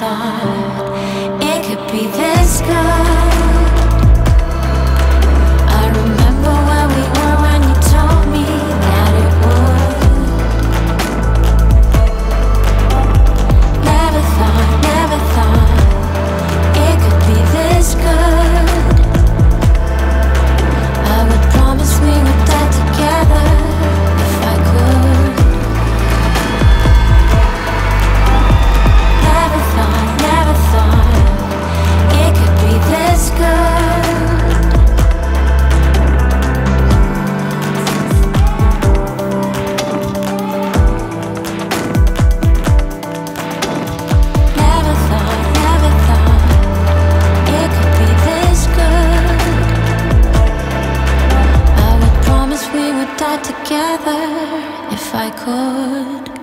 thought it could be this good. I remember where we were when you told me that it would. Never thought it could be this good. I would promise we would die together if I could. This girl together if I could.